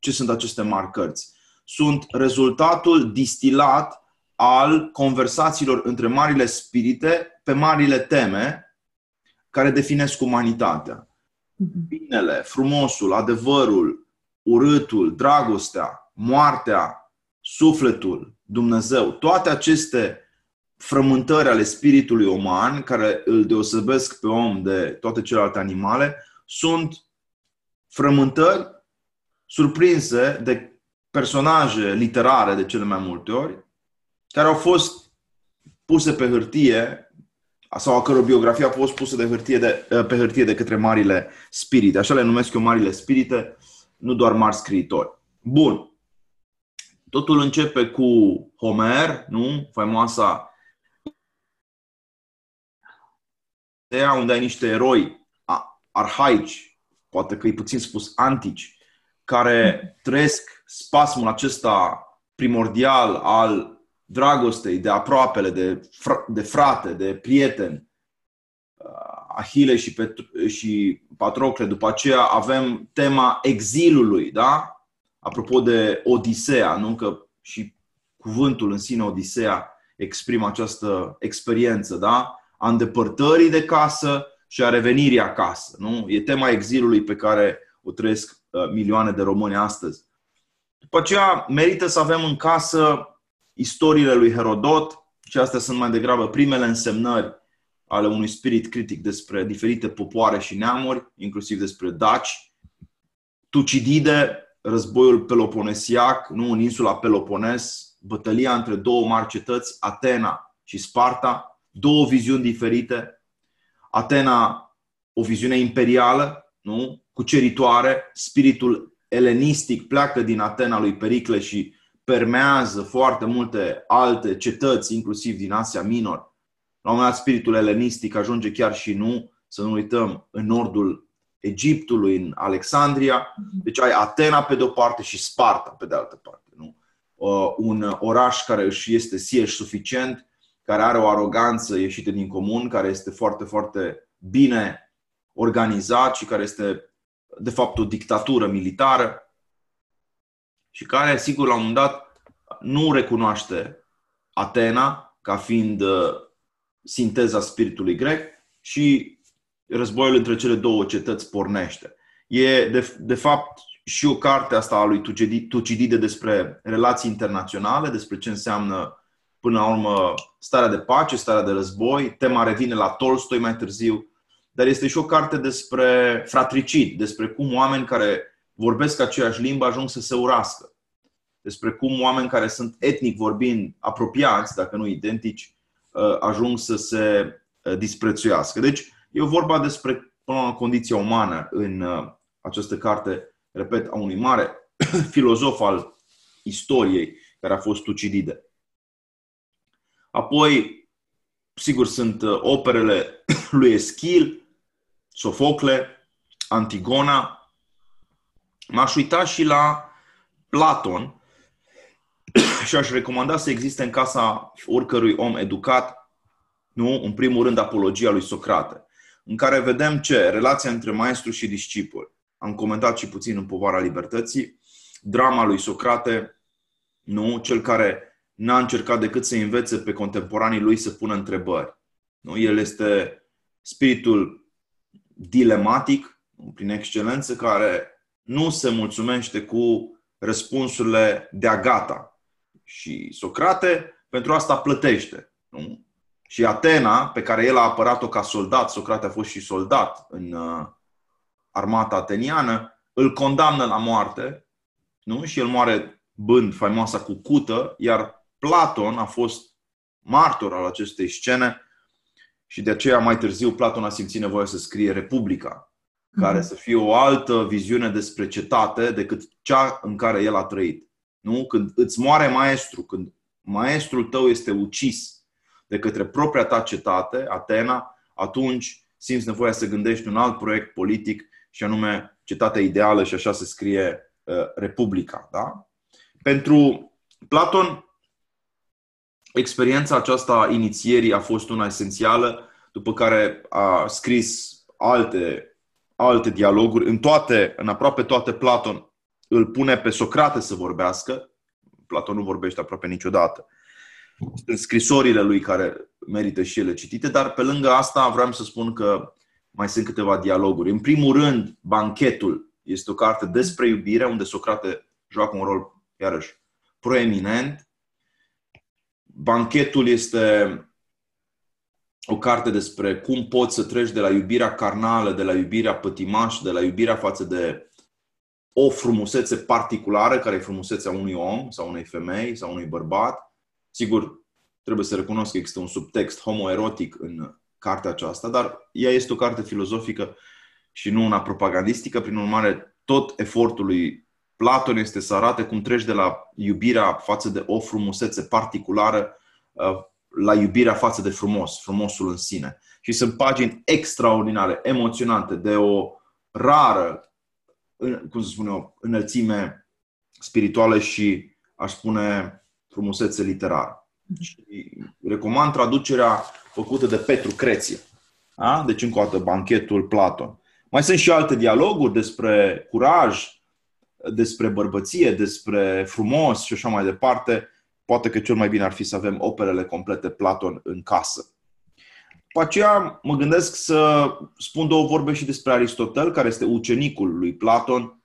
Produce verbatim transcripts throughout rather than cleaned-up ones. Ce sunt aceste mari cărți? Sunt rezultatul distilat al conversațiilor între marile spirite pe marile teme care definesc umanitatea. Binele, frumosul, adevărul, urâtul, dragostea, moartea, sufletul, Dumnezeu, toate aceste frământări ale spiritului uman, care îl deosebesc pe om de toate celelalte animale, sunt frământări surprinse de personaje literare de cele mai multe ori, care au fost puse pe hârtie sau a căror biografie a fost pusă de hârtie de, pe hârtie de către marile spirite. Așa le numesc eu marile spirite, nu doar mari scriitori. Bun. Totul începe cu Homer, nu? Faimoasa Odisea, unde ai niște eroi arhaici, poate că e puțin spus antici, care trăiesc spasmul acesta primordial al dragostei, de aproapele, de, fr- de frate, de prieten, Ahile și, Petru- și Patrocle. După aceea avem tema exilului, da? Apropo de Odisea, nu? Că și cuvântul în sine, Odisea, exprimă această experiență, da? A îndepărtării de casă și a revenirii acasă, nu? E tema exilului pe care o trăiesc milioane de români astăzi. După aceea merită să avem în casă istoriile lui Herodot, și astea sunt mai degrabă primele însemnări ale unui spirit critic despre diferite popoare și neamuri, inclusiv despre daci. Tucidide, războiul Peloponesiac, nu, în insula Pelopones, bătălia între două mari cetăți, Atena și Sparta, două viziuni diferite. Atena, o viziune imperială, nu, cuceritoare, spiritul elenistic pleacă din Atena lui Pericle și permează foarte multe alte cetăți, inclusiv din Asia Minor. La un moment dat, spiritul elenistic ajunge chiar și nu, să nu uităm, în nordul Egiptului, în Alexandria. Deci ai Atena pe de-o parte și Sparta pe de altă parte. Nu? Un oraș care își este sieși suficient, care are o aroganță ieșită din comun, care este foarte, foarte bine organizat și care este de fapt o dictatură militară și care, sigur, la un moment dat nu recunoaște Atena ca fiind uh, sinteza spiritului grec și războiul între cele două cetăți pornește. E, de, de fapt, și o carte asta a lui Tucidide despre relații internaționale, despre ce înseamnă, până la urmă, starea de pace, starea de război. Tema revine la Tolstoi mai târziu. Dar este și o carte despre fratricid, despre cum oameni care vorbesc aceeași limbă ajung să se urască. Despre cum oameni care sunt etnic vorbind apropiați, dacă nu identici, ajung să se disprețuiască. Deci e vorba despre condiția umană în această carte, repet, a unui mare filozof al istoriei, care a fost Tucidide. Apoi, sigur, sunt operele lui Eschil, Sofocle, Antigona. M-aș uita și la Platon și aș recomanda să existe în casa oricărui om educat, nu? În primul rând, apologia lui Socrate, în care vedem ce? Relația între maestru și discipol. Am comentat și puțin în Povara Libertății, drama lui Socrate, nu? Cel care n-a încercat decât să învețe pe contemporanii lui să pună întrebări. Nu? El este spiritul dilematic, prin excelență, care nu se mulțumește cu răspunsurile de-a gata. Și Socrate pentru asta plătește. Nu? Și Atena, pe care el a apărat-o ca soldat, Socrate a fost și soldat în armata ateniană, îl condamnă la moarte, nu? Și el moare bând faimoasa cu cută, iar Platon a fost martor al acestei scene. Și de aceea mai târziu Platon a simțit nevoia să scrie Republica, care să fie o altă viziune despre cetate decât cea în care el a trăit. Nu? Când îți moare maestru, când maestrul tău este ucis de către propria ta cetate, Atena, atunci simți nevoia să gândești un alt proiect politic și anume cetatea ideală, și așa se scrie uh, Republica. Da? Pentru Platon, experiența aceasta a inițierii a fost una esențială, după care a scris alte, alte dialoguri. În, toate, în aproape toate Platon îl pune pe Socrate să vorbească. Platon nu vorbește aproape niciodată. Sunt scrisorile lui care merită și ele citite, dar pe lângă asta vreau să spun că mai sunt câteva dialoguri. În primul rând, Banchetul este o carte despre iubire, unde Socrate joacă un rol, iarăși, proeminent. Banchetul este o carte despre cum poți să treci de la iubirea carnală, de la iubirea pătimașă, de la iubirea față de o frumusețe particulară, care e frumusețea unui om sau unei femei sau unui bărbat. Sigur, trebuie să recunosc că există un subtext homoerotic în cartea aceasta, dar ea este o carte filozofică și nu una propagandistică. Prin urmare, tot efortul lui Platon este să arate cum treci de la iubirea față de o frumusețe particulară la iubirea față de frumos, frumosul în sine. Și sunt pagini extraordinare, emoționante, de o rară, cum să spun eu, înălțime spirituală și, aș spune, frumusețe literară. Și recomand traducerea făcută de Petru Creție. A? Deci, încă o dată, Banchetul, Platon. Mai sunt și alte dialoguri despre curaj, despre bărbăție, despre frumos și așa mai departe. Poate că cel mai bine ar fi să avem operele complete Platon în casă. După aceea mă gândesc să spun două vorbe și despre Aristotel, care este ucenicul lui Platon.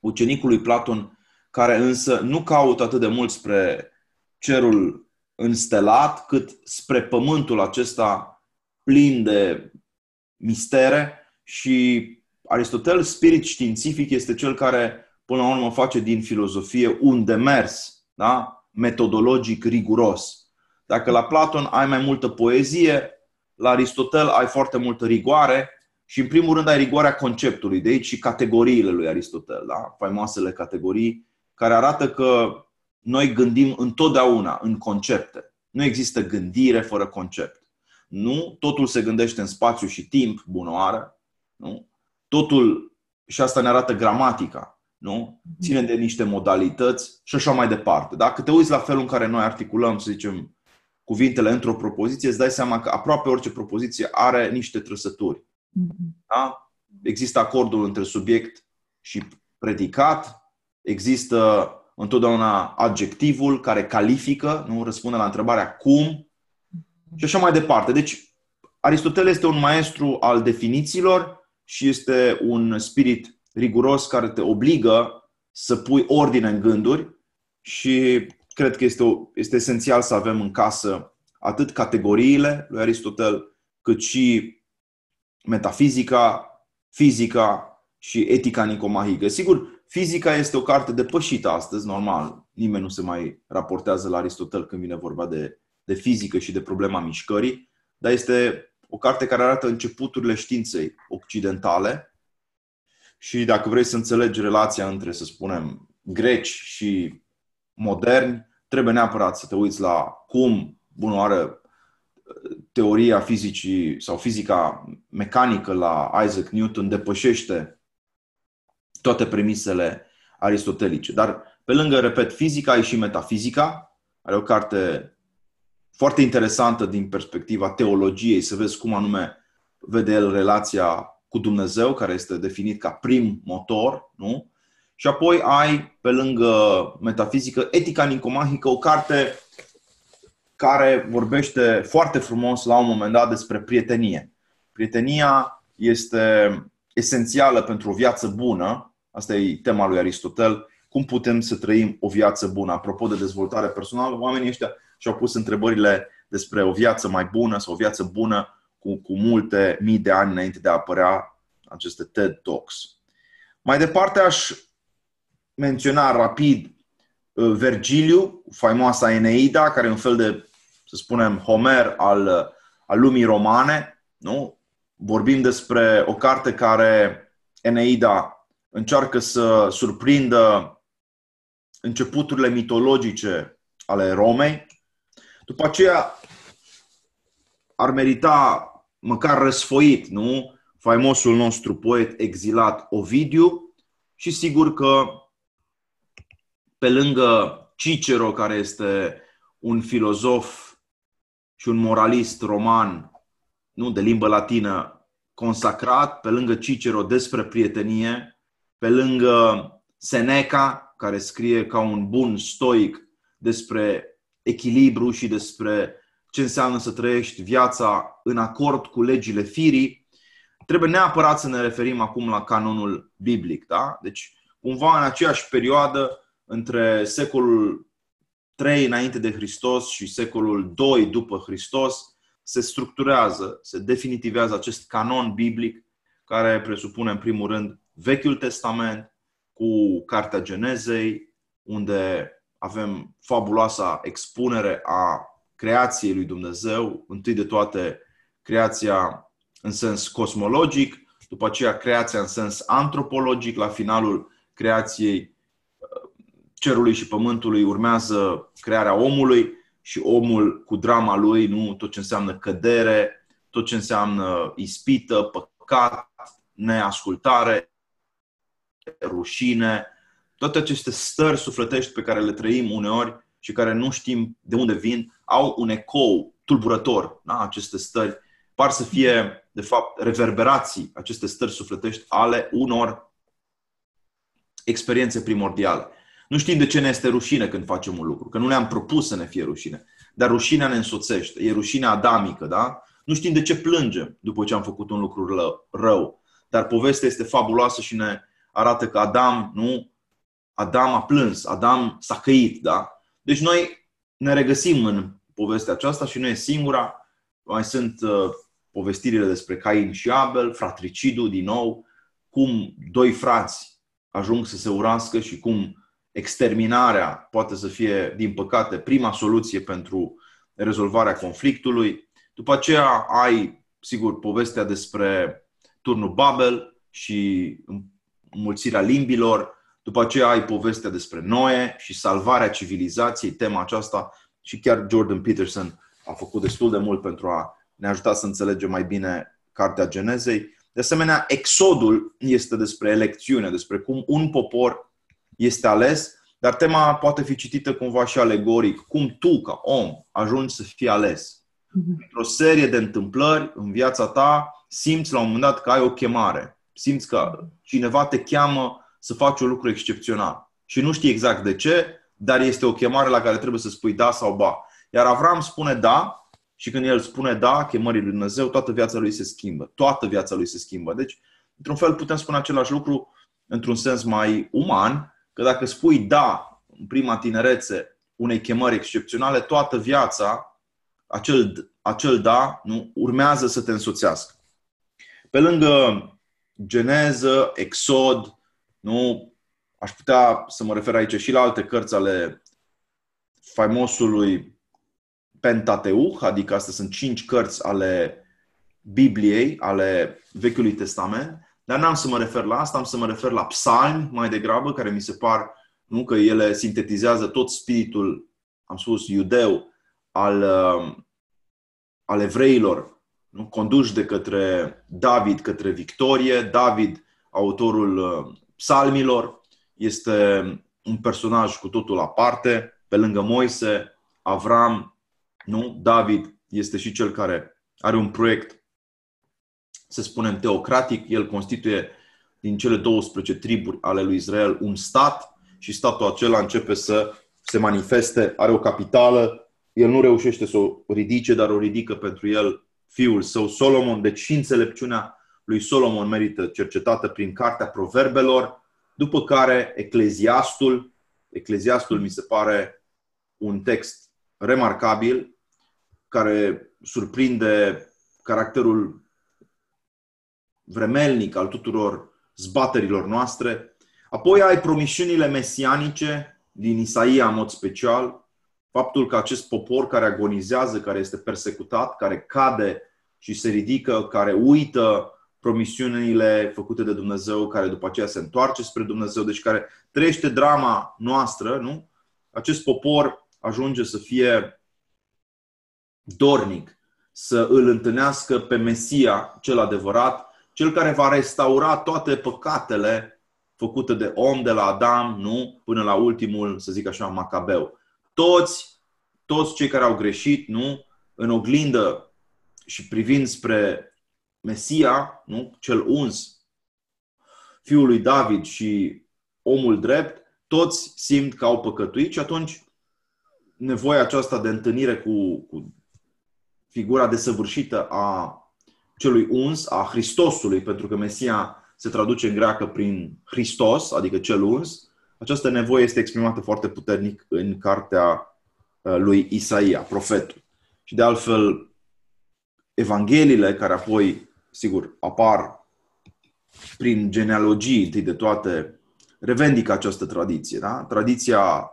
Ucenicul lui Platon, care însă nu caută atât de mult spre cerul înstelat, cât spre pământul acesta plin de mistere. Și Aristotel, spirit științific, este cel care, până la urmă, face din filozofie un demers, da? Metodologic riguros. Dacă la Platon ai mai multă poezie, la Aristotel ai foarte multă rigoare și, în primul rând, ai rigoarea conceptului, de aici și categoriile lui Aristotel, da? Faimoasele categorii, care arată că noi gândim întotdeauna în concepte. Nu există gândire fără concept. Nu? Totul se gândește în spațiu și timp, bună oară, nu? Totul, și asta ne arată gramatica, nu? Ține de niște modalități și așa mai departe. Dacă te uiți la felul în care noi articulăm, să zicem, cuvintele într-o propoziție, îți dai seama că aproape orice propoziție are niște trăsături. Da? Există acordul între subiect și predicat, există întotdeauna adjectivul care califică, nu? Răspunde la întrebarea cum și așa mai departe. Deci, Aristotel este un maestru al definițiilor și este un spirit riguros care te obligă să pui ordine în gânduri și cred că este, o, este esențial să avem în casă atât categoriile lui Aristotel, cât și metafizica, fizica și etica nicomahică. Sigur, fizica este o carte depășită astăzi, normal. Nimeni nu se mai raportează la Aristotel când vine vorba de, de fizică și de problema mișcării, dar este o carte care arată începuturile științei occidentale și dacă vrei să înțelegi relația între, să spunem, greci și moderni, trebuie neapărat să te uiți la cum, bună oară, teoria fizicii sau fizica mecanică la Isaac Newton depășește toate premisele aristotelice. Dar pe lângă, repet, fizica e și metafizica, are o carte foarte interesantă din perspectiva teologiei, să vezi cum anume vede el relația cu Dumnezeu, care este definit ca prim motor, nu? Și apoi ai, pe lângă metafizică, Etica nicomahică, o carte care vorbește foarte frumos la un moment dat despre prietenie. Prietenia este esențială pentru o viață bună, asta e tema lui Aristotel, cum putem să trăim o viață bună. Apropo de dezvoltare personală, oamenii ăștia și-au pus întrebările despre o viață mai bună sau o viață bună cu, cu multe mii de ani înainte de a apărea aceste TED Talks. Mai departe aș menționa rapid Vergiliu, faimoasa Eneida, care e un fel de, să spunem, Homer al, al lumii romane. Nu? Vorbim despre o carte care, Eneida, încearcă să surprindă începuturile mitologice ale Romei. După aceea ar merita măcar răsfoit, nu? Faimosul nostru poet exilat Ovidiu și sigur că pe lângă Cicero, care este un filozof și un moralist roman, nu, de limbă latină consacrat, pe lângă Cicero despre prietenie, pe lângă Seneca, care scrie ca un bun stoic despre echilibru și despre ce înseamnă să trăiești viața în acord cu legile firii, trebuie neapărat să ne referim acum la canonul biblic. Da? Deci, cumva în aceeași perioadă, între secolul trei înainte de Hristos și secolul doi după Hristos, se structurează, se definitivează acest canon biblic care presupune, în primul rând, Vechiul Testament cu Cartea Genezei, unde avem fabuloasa expunere a creației lui Dumnezeu, întâi de toate creația în sens cosmologic, după aceea creația în sens antropologic, la finalul creației cerului și pământului urmează crearea omului și omul cu drama lui, nu tot ce înseamnă cădere, tot ce înseamnă ispită, păcat, neascultare, rușine, toate aceste stări sufletești pe care le trăim uneori și care nu știm de unde vin, au un ecou tulburător. Da? Aceste stări par să fie, de fapt, reverberații, aceste stări sufletești ale unor experiențe primordiale. Nu știm de ce ne este rușine când facem un lucru, că nu ne-am propus să ne fie rușine, dar rușinea ne însoțește, e rușinea adamică. Da? Nu știm de ce plângem după ce am făcut un lucru rău, dar povestea este fabuloasă și ne arată că Adam, nu? Adam a plâns, Adam s-a căit. Da? Deci noi ne regăsim în povestea aceasta și nu e singura. Mai sunt uh, povestirile despre Cain și Abel, fratricidul din nou, cum doi frați ajung să se urască și cum exterminarea poate să fie, din păcate, prima soluție pentru rezolvarea conflictului. După aceea ai, sigur, povestea despre Turnul Babel și înmulțirea limbilor. După aceea ai povestea despre Noe și salvarea civilizației, tema aceasta, și chiar Jordan Peterson a făcut destul de mult pentru a ne ajuta să înțelegem mai bine Cartea Genezei. De asemenea, Exodul este despre elecțiune, despre cum un popor este ales, dar tema poate fi citită cumva și alegoric. Cum tu, ca om, ajungi să fii ales. Într-o serie de întâmplări în viața ta, simți la un moment dat că ai o chemare. Simți că cineva te cheamă să faci un lucru excepțional. Și nu știi exact de ce, dar este o chemare la care trebuie să spui da sau ba. Iar Avram spune da și când el spune da chemării lui Dumnezeu, toată viața lui se schimbă. Toată viața lui se schimbă. Deci, într-un fel, putem spune același lucru într-un sens mai uman, că dacă spui da în prima tinerețe unei chemări excepționale, toată viața, acel, acel da, nu, urmează să te însoțească. Pe lângă Geneză, Exod, nu, aș putea să mă refer aici și la alte cărți ale faimosului Pentateuch, adică astea sunt cinci cărți ale Bibliei, ale Vechiului Testament, dar n-am să mă refer la asta, am să mă refer la psalmi mai degrabă, care mi se par, nu, că ele sintetizează tot spiritul, am spus, iudeu al, al evreilor, nu, conduși de către David, către victorie. David, autorul psalmilor, este un personaj cu totul aparte, pe lângă Moise, Avram, nu? David este și cel care are un proiect, să spunem, teocratic. El constituie din cele douăsprezece triburi ale lui Israel un stat și statul acela începe să se manifeste, are o capitală, el nu reușește să o ridice, dar o ridică pentru el fiul său Solomon. Deci și înțelepciunea lui Solomon merită cercetată prin Cartea Proverbelor, după care Ecleziastul. Ecleziastul mi se pare un text remarcabil, care surprinde caracterul vremelnic al tuturor zbaterilor noastre. Apoi ai promisiunile mesianice din Isaia, în mod special, faptul că acest popor care agonizează, care este persecutat, care cade și se ridică, care uită promisiunile făcute de Dumnezeu, care după aceea se întoarce spre Dumnezeu, deci care trăiește drama noastră, nu? Acest popor ajunge să fie dornic, să îl întâlnească pe Mesia, cel adevărat, cel care va restaura toate păcatele făcute de om, de la Adam, nu? Până la ultimul, să zic așa, Macabeu. Toți, toți cei care au greșit, nu? În oglindă și privind spre Mesia, nu? Cel uns, fiul lui David și omul drept, toți simt că au păcătuit și atunci nevoia aceasta de întâlnire cu, cu figura desăvârșită a celui uns, a Hristosului, pentru că Mesia se traduce în greacă prin Hristos, adică cel uns, această nevoie este exprimată foarte puternic în cartea lui Isaia, profetul. Și de altfel, evangheliile care apoi, sigur, apar prin genealogii întâi de toate, revendică această tradiție, da? Tradiția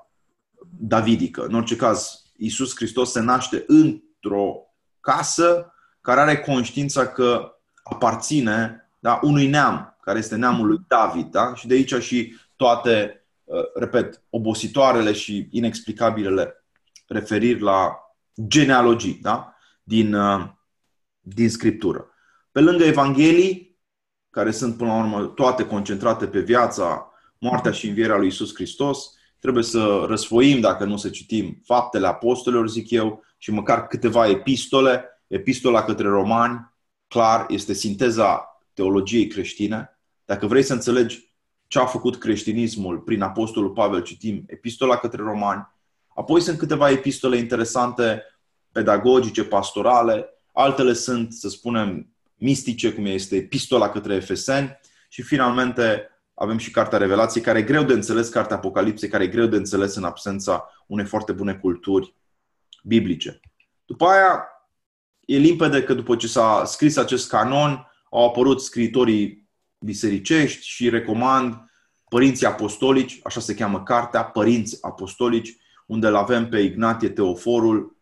davidică. În orice caz, Iisus Hristos se naște într-o casă care are conștiința că aparține, da, unui neam, care este neamul lui David. Da? Și de aici și toate, repet, obositoarele și inexplicabilele referiri la genealogii, da? din, din Scriptură. Pe lângă Evanghelii, care sunt până la urmă toate concentrate pe viața, moartea și învierea lui Iisus Hristos, trebuie să răsfoim, dacă nu să citim, Faptele Apostolilor, zic eu, și măcar câteva epistole. Epistola către romani, clar, este sinteza teologiei creștine. Dacă vrei să înțelegi ce a făcut creștinismul prin Apostolul Pavel, citim Epistola către romani. Apoi sunt câteva epistole interesante, pedagogice, pastorale. Altele sunt, să spunem, mistice, cum este Epistola către Efeseni. Și finalmente avem și Cartea Revelației, care e greu de înțeles, Cartea Apocalipsei, care e greu de înțeles în absența unei foarte bune culturi biblice. După aia, e limpede că după ce s-a scris acest canon, au apărut scriitorii bisericești și recomand Părinții Apostolici, așa se cheamă cartea, Părinți Apostolici, unde îl avem pe Ignatie Teoforul,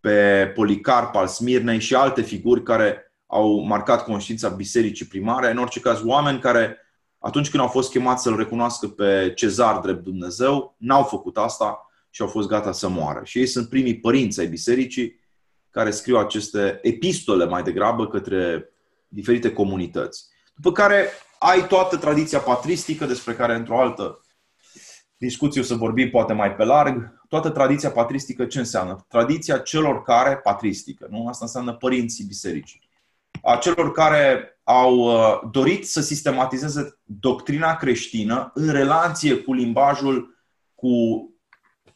pe Policarp al Smirnei și alte figuri care au marcat conștiința bisericii primare. În orice caz, oameni care, atunci când au fost chemați să-L recunoască pe Cezar drept Dumnezeu, n-au făcut asta și au fost gata să moară. Și ei sunt primii părinți ai bisericii, care scriu aceste epistole mai degrabă către diferite comunități. După care ai toată tradiția patristică, despre care într-o altă discuție o să vorbim poate mai pe larg. Toată tradiția patristică ce înseamnă? Tradiția celor care, patristică, nu? Asta înseamnă părinții bisericii. A celor care au dorit să sistematizeze doctrina creștină în relație cu limbajul, cu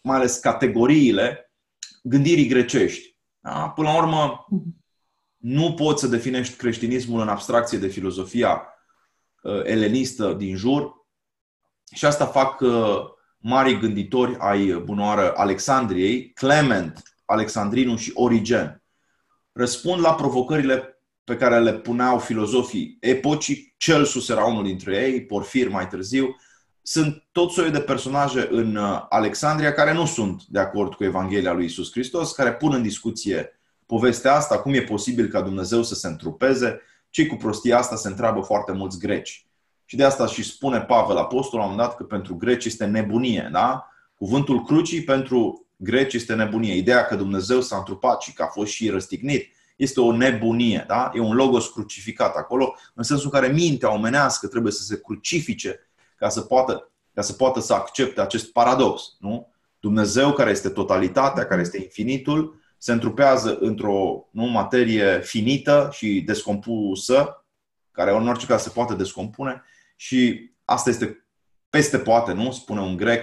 mai ales categoriile gândirii grecești. Da? Până la urmă, nu poți să definești creștinismul în abstracție de filozofia uh, elenistă din jur. Și asta fac uh, mari gânditori ai bunoară Alexandriei, Clement Alexandrinul și Origen. Răspund la provocările pe care le puneau filozofii epocii, Celsus era unul dintre ei, Porfir mai târziu. Sunt tot soiul de personaje în Alexandria care nu sunt de acord cu Evanghelia lui Iisus Hristos, care pun în discuție povestea asta, cum e posibil ca Dumnezeu să se întrupeze. Cei cu prostia asta se întreabă foarte mulți greci. Și de asta și spune Pavel Apostol la un moment dat că pentru greci este nebunie. Da? Cuvântul crucii pentru greci este nebunie. Ideea că Dumnezeu s-a întrupat și că a fost și răstignit este o nebunie. Da? E un logos crucificat acolo, în sensul în care mintea omenească trebuie să se crucifice Ca să, poată, ca să poată să accepte acest paradox, nu? Dumnezeu, care este totalitatea, care este infinitul, se întrupează într-o nu, materie finită și descompusă, care în orice caz se poate descompune, și asta este peste poate, nu? Spune un grec,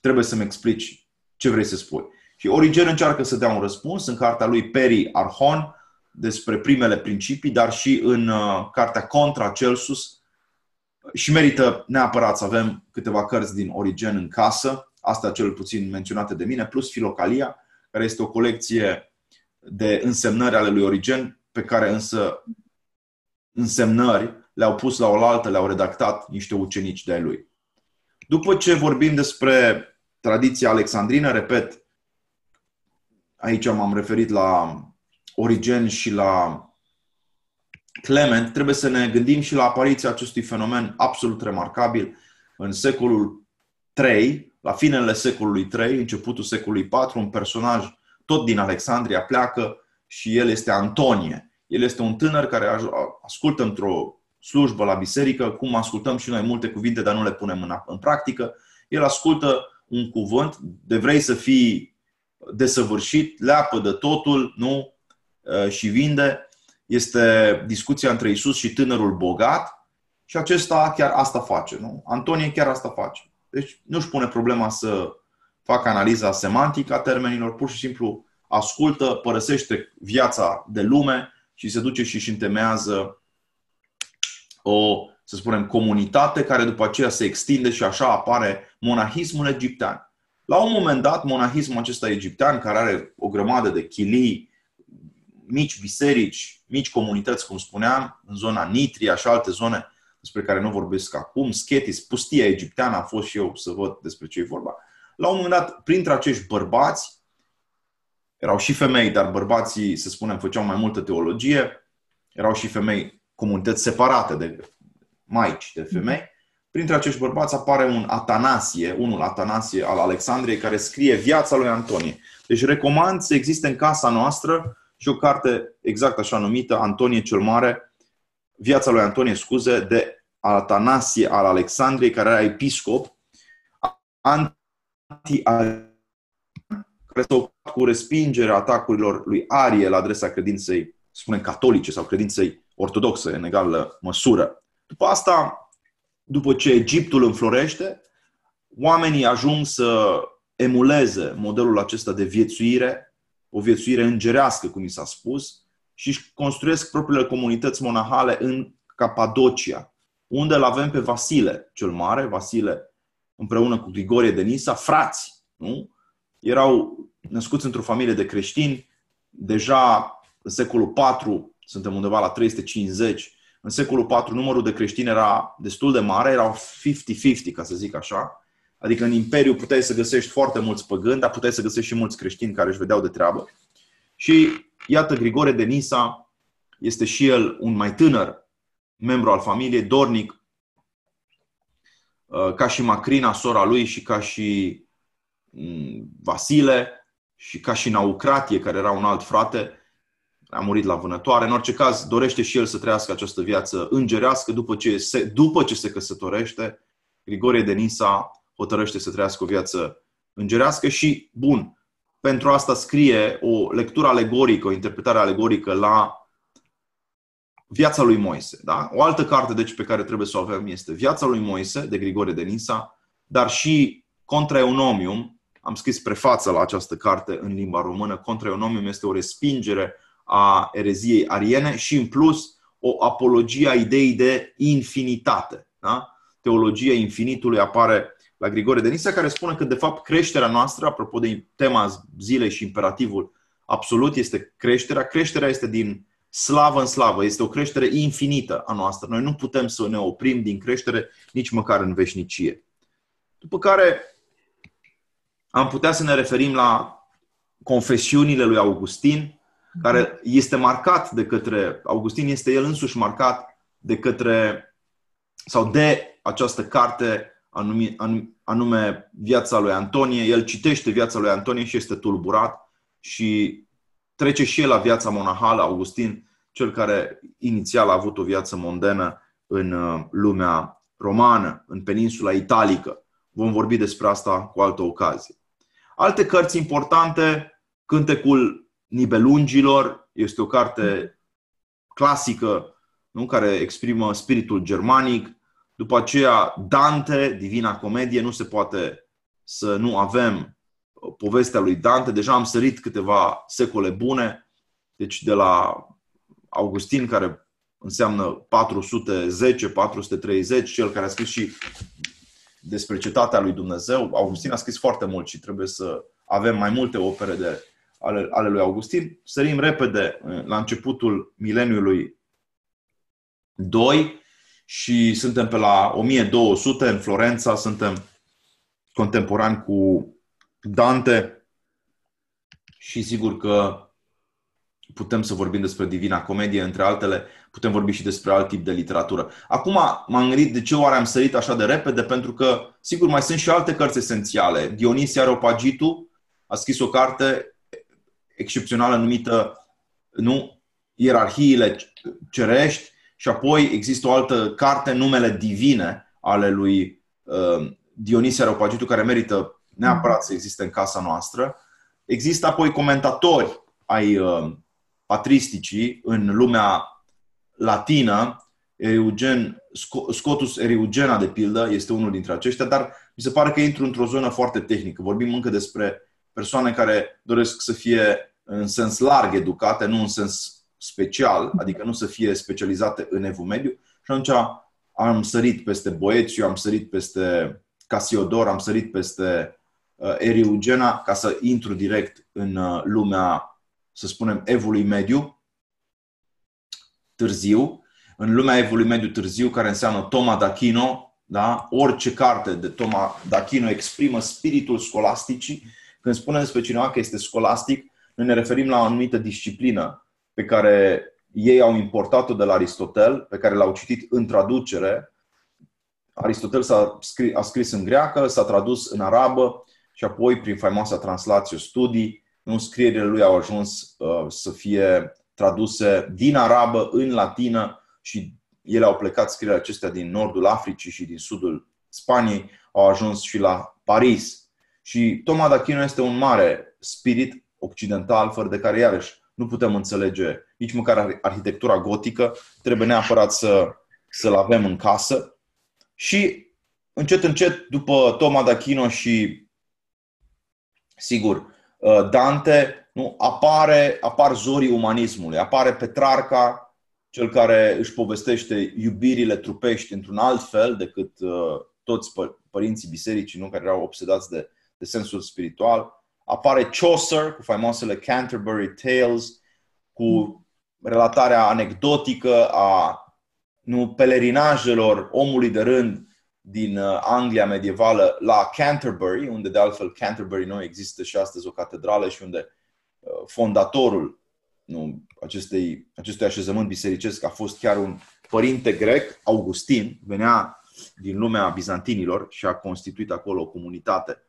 trebuie să-mi explici ce vrei să spui. Și Origen încearcă să dea un răspuns în cartea lui Peri Archon despre primele principii, dar și în cartea Contra Celsus. Și merită neapărat să avem câteva cărți din Origen în casă, astea cel puțin menționate de mine, plus Filocalia, care este o colecție de însemnări ale lui Origen, pe care însă însemnări le-au pus la oaltă, le-au redactat niște ucenici de-ai lui. După ce vorbim despre tradiția alexandrină, repet, aici m-am referit la Origen și la Clement, trebuie să ne gândim și la apariția acestui fenomen absolut remarcabil în secolul trei, la finele secolului trei, începutul secolului patru, un personaj tot din Alexandria pleacă și el este Antonie. El este un tânăr care ascultă într-o slujbă la biserică, cum ascultăm și noi multe cuvinte, dar nu le punem în practică. El ascultă un cuvânt, de vrei să fii desăvârșit, leapă de totul, nu? Și vinde. Este discuția între Iisus și tânărul bogat și acesta chiar asta face, nu? Antonie chiar asta face. Deci nu-și pune problema să facă analiza semantică a termenilor, pur și simplu ascultă, părăsește viața de lume și se duce și își întemeiază o, să spunem, comunitate care după aceea se extinde și așa apare monahismul egiptean. La un moment dat, monahismul acesta egiptean, care are o grămadă de chilii, mici biserici, mici comunități, cum spuneam, în zona Nitria și alte zone despre care nu vorbesc acum, Schetis, pustia egipteană, am fost și eu să văd despre ce e vorba. La un moment dat, printre acești bărbați, erau și femei, dar bărbații, să spunem, făceau mai multă teologie, erau și femei, comunități separate de maici, de femei. Printre acești bărbați apare un Atanasie, unul Atanasie al Alexandriei, care scrie Viața lui Antonie. Deci recomand să existe în casa noastră și o carte exact așa numită, Antonie cel Mare, Viața lui Antonie, scuze, de Atanasie al Alexandriei, care era episcop, anti-arian, care s-a ocupat cu respingerea atacurilor lui Arie la adresa credinței, spunem, catolice sau credinței ortodoxe, în egală măsură. După asta, după ce Egiptul înflorește, oamenii ajung să emuleze modelul acesta de viețuire, o viețuire îngerească, cum i s-a spus, și își construiesc propriile comunități monahale în Capadocia, unde îl avem pe Vasile cel Mare, Vasile împreună cu Grigorie de Nisa, frați, nu? Erau născuți într-o familie de creștini, deja în secolul patru, suntem undeva la trei sute cincizeci, în secolul patru numărul de creștini era destul de mare, erau cincizeci la cincizeci, ca să zic așa. Adică în Imperiu puteai să găsești foarte mulți păgâni, dar puteai să găsești și mulți creștini care își vedeau de treabă. Și iată, Grigorie de Nisa este și el un mai tânăr membru al familiei, dornic, ca și Macrina, sora lui, și ca și Vasile, și ca și Naucratie, care era un alt frate, a murit la vânătoare. În orice caz, dorește și el să trăiască această viață îngerească. După ce se, după ce se căsătorește, Grigorie de Nisa hotărăște să trăiască o viață îngerească și, bun, pentru asta scrie o lectură alegorică, o interpretare alegorică la Viața lui Moise. Da? O altă carte, deci, pe care trebuie să o avem este Viața lui Moise, de Grigorie de Nisa, dar și Contra Eunomium. Am scris prefața la această carte în limba română. Contra Eunomium este o respingere a ereziei ariene și, în plus, o apologie a ideii de infinitate. Da? Teologia infinitului apare la Grigorie de Nisa, care spune că, de fapt, creșterea noastră, apropo de tema zilei și imperativul absolut, este creșterea. Creșterea este din slavă în slavă, este o creștere infinită a noastră. Noi nu putem să ne oprim din creștere, nici măcar în veșnicie. După care am putea să ne referim la confesiunile lui Augustin, care este marcat de către, Augustin este el însuși marcat de către, sau de această carte, anume, anume Viața lui Antonie. El citește Viața lui Antonie și este tulburat și trece și el la viața monahală, Augustin, cel care inițial a avut o viață mondenă în lumea romană, în peninsula italică. Vom vorbi despre asta cu altă ocazie. Alte cărți importante, Cântecul Nibelungilor, este o carte clasică, nu? Care exprimă spiritul germanic. După aceea, Dante, Divina Comedie, nu se poate să nu avem povestea lui Dante. Deja am sărit câteva secole bune, deci de la Augustin, care înseamnă patru sute zece - patru sute treizeci, cel care a scris și despre Cetatea lui Dumnezeu. Augustin a scris foarte mult și trebuie să avem mai multe opere de, ale, ale lui Augustin. Sărim repede la începutul mileniului doi și suntem pe la o mie două sute în Florența, suntem contemporani cu Dante și sigur că putem să vorbim despre Divina Comedie, între altele, putem vorbi și despre alt tip de literatură. Acum m-am gândit de ce oare am sărit așa de repede, pentru că, sigur, mai sunt și alte cărți esențiale. Dionisie Areopagitul a scris o carte excepțională numită, nu, Ierarhiile Cerești, și apoi există o altă carte, Numele Divine, ale lui uh, Dionisie Areopagitul, care merită neapărat să existe în casa noastră. Există apoi comentatori ai uh, patristicii în lumea latină. Eugen, Scotus Eriugena, de pildă, este unul dintre aceștia, dar mi se pare că intru într-o zonă foarte tehnică. Vorbim încă despre persoane care doresc să fie în sens larg educate, nu în sens special, adică nu să fie specializate în evul mediu. Și atunci am sărit peste Boețiu, am sărit peste Casiodor, am sărit peste Eriugena ca să intru direct în lumea, să spunem, evului mediu târziu, în lumea evului mediu târziu, care înseamnă Toma d'Aquino, da? Orice carte de Toma d'Aquino exprimă spiritul scolasticii. Când spunem despre cineva că este scolastic, noi ne referim la o anumită disciplină pe care ei au importat-o de la Aristotel, pe care l-au citit în traducere. Aristotel s-a scris, a scris în greacă, s-a tradus în arabă și apoi, prin faimoasa translație studii, nu, scrierile lui au ajuns uh, să fie traduse din arabă în latină și ele au plecat, scrierile acestea, din nordul Africii și din sudul Spaniei, au ajuns și la Paris. Și Toma d'Aquino este un mare spirit occidental, fără de care, iarăși, nu putem înțelege nici măcar arhitectura gotică. Trebuie neapărat să, să-l avem în casă. Și încet, încet, după Toma d'Aquino și, sigur, Dante, nu, apare, apar zorii umanismului, apare Petrarca, cel care își povestește iubirile trupești într-un alt fel decât uh, toți pă- părinții bisericii, nu, care erau obsedați de, de sensul spiritual. Apare Chaucer cu faimoasele Canterbury Tales, cu relatarea anecdotică a, nu, pelerinajelor omului de rând din Anglia medievală la Canterbury, unde de altfel Canterbury, nu, există și astăzi o catedrală și unde fondatorul, nu, acestei, acestui așezământ bisericesc a fost chiar un părinte grec, Augustin, venea din lumea bizantinilor și a constituit acolo o comunitate.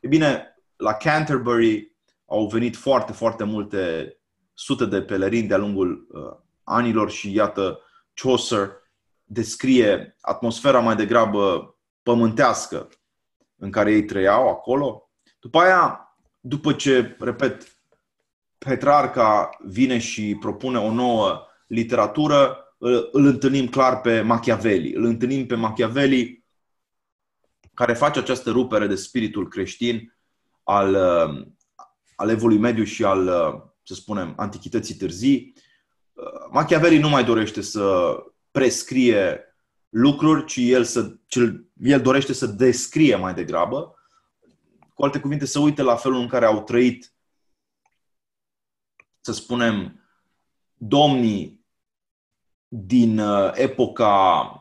E bine, la Canterbury au venit foarte, foarte multe sute de pelerini de-a lungul uh, anilor și iată, Chaucer descrie atmosfera mai degrabă pământească în care ei trăiau acolo. După aia, după ce, repet, Petrarca vine și propune o nouă literatură, îl întâlnim clar pe Machiavelli. Îl întâlnim pe Machiavelli care face această rupere de spiritul creștin al, al evului mediu și al, să spunem, antichității târzii. Machiavelli nu mai dorește să prescrie lucruri, ci el, să, el dorește să descrie mai degrabă. Cu alte cuvinte, să uite la felul în care au trăit, să spunem, domnii din epoca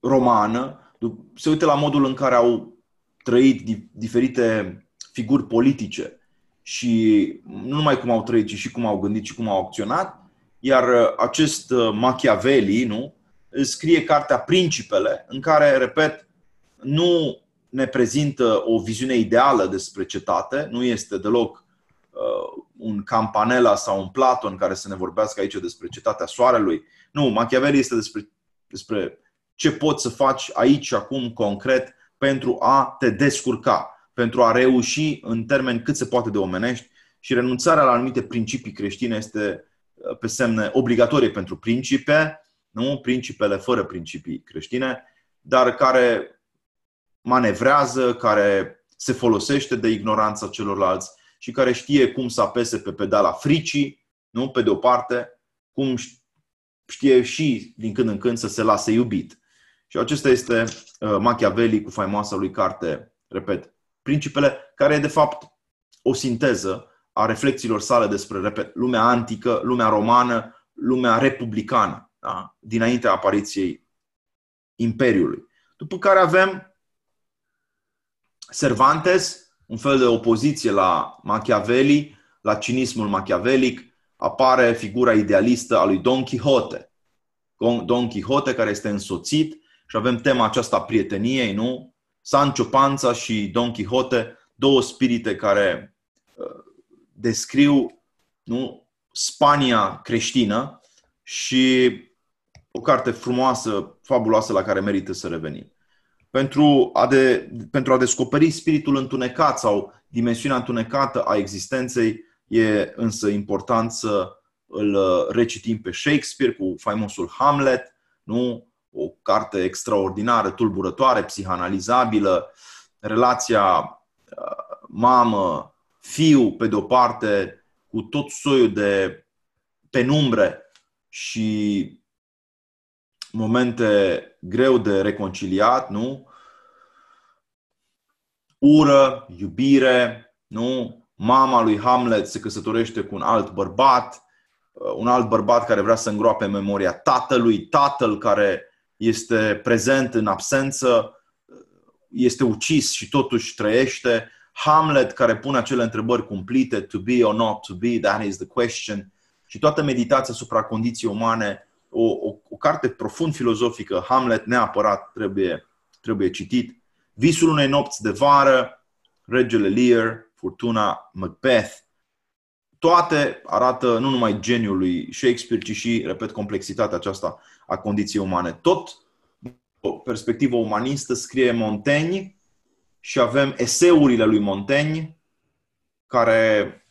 romană, se uite la modul în care au trăit diferite figuri politice și nu numai cum au trăit, ci și cum au gândit și cum au acționat. Iar acest Machiavelli, nu, scrie cartea Principele, în care, repet, nu ne prezintă o viziune ideală despre cetate, nu este deloc uh, un Campanella sau un Platon care să ne vorbească aici despre cetatea soarelui. Nu, Machiavelli este despre, despre ce poți să faci aici și acum concret pentru a te descurca, pentru a reuși în termeni cât se poate de omenești, și renunțarea la anumite principii creștine este pe semne obligatorie pentru principe, nu? Principele fără principii creștine, dar care manevrează, care se folosește de ignoranța celorlalți și care știe cum să apese pe pedala fricii, nu? Pe de o parte, cum știe și din când în când să se lase iubit. Și acesta este Machiavelli cu faimoasa lui carte, repet, Principele, care e de fapt o sinteză a reflexiilor sale despre, repet, lumea antică, lumea romană, lumea republicană, da? Dinaintea apariției Imperiului. După care avem Cervantes, un fel de opoziție la Machiavelli, la cinismul machiavelic, apare figura idealistă a lui Don Quixote. Don Quixote care este însoțit și avem tema aceasta prieteniei, nu? Sancho Panza și Don Quixote, două spirite care descriu, nu, Spania creștină, și o carte frumoasă, fabuloasă, la care merită să revenim. Pentru a, de, pentru a descoperi spiritul întunecat sau dimensiunea întunecată a existenței, e însă important să îl recitim pe Shakespeare cu faimosul Hamlet, nu? O carte extraordinară, tulburătoare, psihanalizabilă, relația mamă-fiu, pe de-o parte, cu tot soiul de penumbre și momente greu de reconciliat, nu? Ură, iubire, nu? Mama lui Hamlet se căsătorește cu un alt bărbat, un alt bărbat care vrea să îngroape memoria tatălui, tatăl care este prezent în absență, este ucis și totuși trăiește, Hamlet care pune acele întrebări cumplite, to be or not to be, that is the question, și toată meditația asupra condiției umane, o, o, o carte profund filozofică, Hamlet neapărat trebuie, trebuie citit, Visul unei nopți de vară, Regele Lear, Furtuna, Macbeth, toate arată nu numai geniul lui Shakespeare, ci și, repet, complexitatea aceasta a condiției umane. Tot o perspectivă umanistă scrie Montaigne și avem eseurile lui Montaigne, care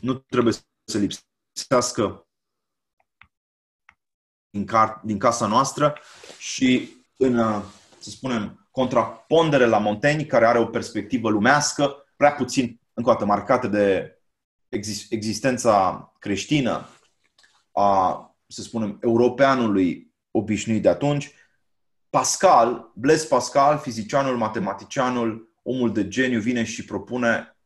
nu trebuie să lipsească din, din casa noastră și, în, să spunem, contrapondere la Montaigne, care are o perspectivă lumească, prea puțin, încă o dată, marcată de existența creștină a, să spunem, europeanului obișnuit de atunci. Pascal, Blaise Pascal, fizicianul, matematicianul, omul de geniu, vine și propune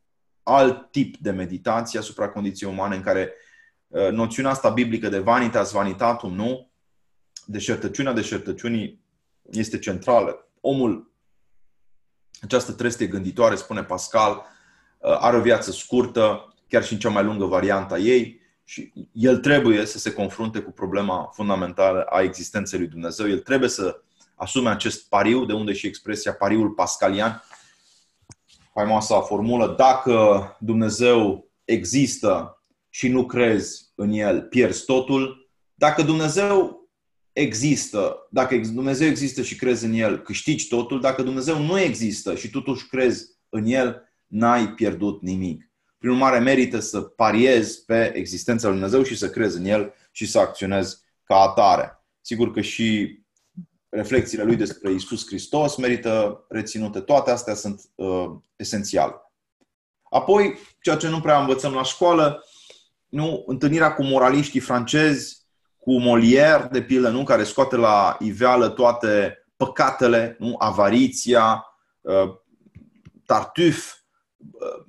alt tip de meditație asupra condiției umane în care noțiunea asta biblică de vanitas vanitatum, nu? Deșertăciunea deșertăciunii este centrală. Omul, această trestie gânditoare, spune Pascal, are o viață scurtă, chiar și în cea mai lungă variantă a ei, și el trebuie să se confrunte cu problema fundamentală a existenței lui Dumnezeu. El trebuie să asume acest pariu, de unde și expresia pariul pascalian, faimoasa formulă, dacă Dumnezeu există și nu crezi în el, pierzi totul. Dacă Dumnezeu există, dacă Dumnezeu există și crezi în el, câștigi totul. Dacă Dumnezeu nu există și totuși crezi în el, n-ai pierdut nimic. Prin urmare, merită să pariezi pe existența lui Dumnezeu și să crezi în el și să acționezi ca atare. Sigur că și reflexiile lui despre Iisus Hristos merită reținute. Toate astea sunt uh, esențiale. Apoi, ceea ce nu prea învățăm la școală, nu? Întâlnirea cu moraliștii francezi, cu Molière, de pildă, nu? Care scoate la iveală toate păcatele, nu? Avariția, Tartuffe,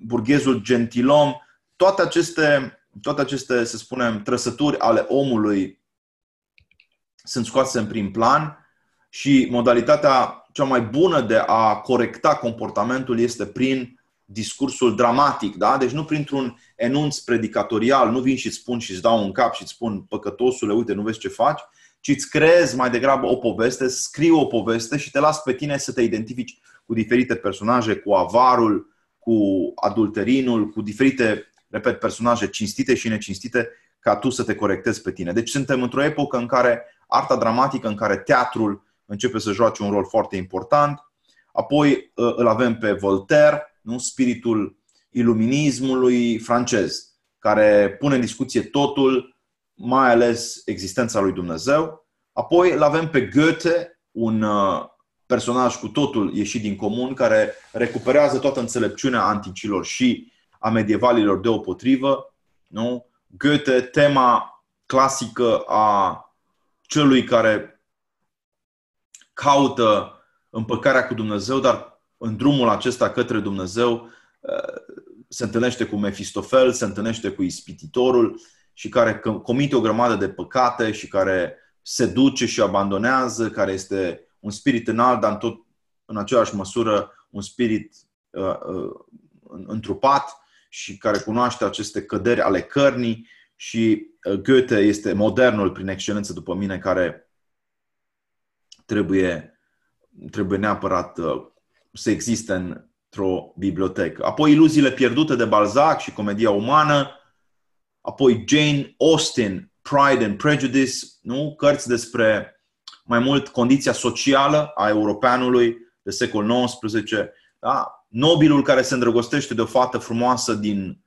burghezul gentilom, toate aceste, toate aceste, să spunem, trăsături ale omului sunt scoase în prim plan și modalitatea cea mai bună de a corecta comportamentul este prin discursul dramatic, da? Deci nu printr-un enunț predicatorial, nu vin și îți spun și îți dau un cap și îți spun păcătosule, uite, nu vezi ce faci, ci îți creezi mai degrabă o poveste, scriu o poveste și te las pe tine să te identifici cu diferite personaje, cu avarul, cu adulterinul, cu diferite, repet, personaje cinstite și necinstite, ca tu să te corectezi pe tine. Deci suntem într-o epocă în care arta dramatică, în care teatrul începe să joace un rol foarte important. Apoi îl avem pe Voltaire, nu? Spiritul iluminismului francez, care pune în discuție totul, mai ales existența lui Dumnezeu. Apoi îl avem pe Goethe, un personaj cu totul ieșit din comun, care recuperează toată înțelepciunea anticilor și a medievalilor deopotrivă. Nu? Goethe, tema clasică a celui care caută împăcarea cu Dumnezeu, dar în drumul acesta către Dumnezeu se întâlnește cu Mefistofel, se întâlnește cu ispititorul și care comite o grămadă de păcate și care se duce și abandonează, care este un spirit înalt, dar în, tot, în aceeași măsură un spirit uh, uh, întrupat și care cunoaște aceste căderi ale cărnii și Goethe este modernul prin excelență, după mine, care trebuie, trebuie neapărat uh, să existe într-o bibliotecă. Apoi Iluziile pierdute de Balzac și Comedia umană. Apoi Jane Austen, Pride and Prejudice, nu? Cărți despre mai mult condiția socială a europeanului de secol nouăsprezece. Da? Nobilul care se îndrăgostește de o fată frumoasă din,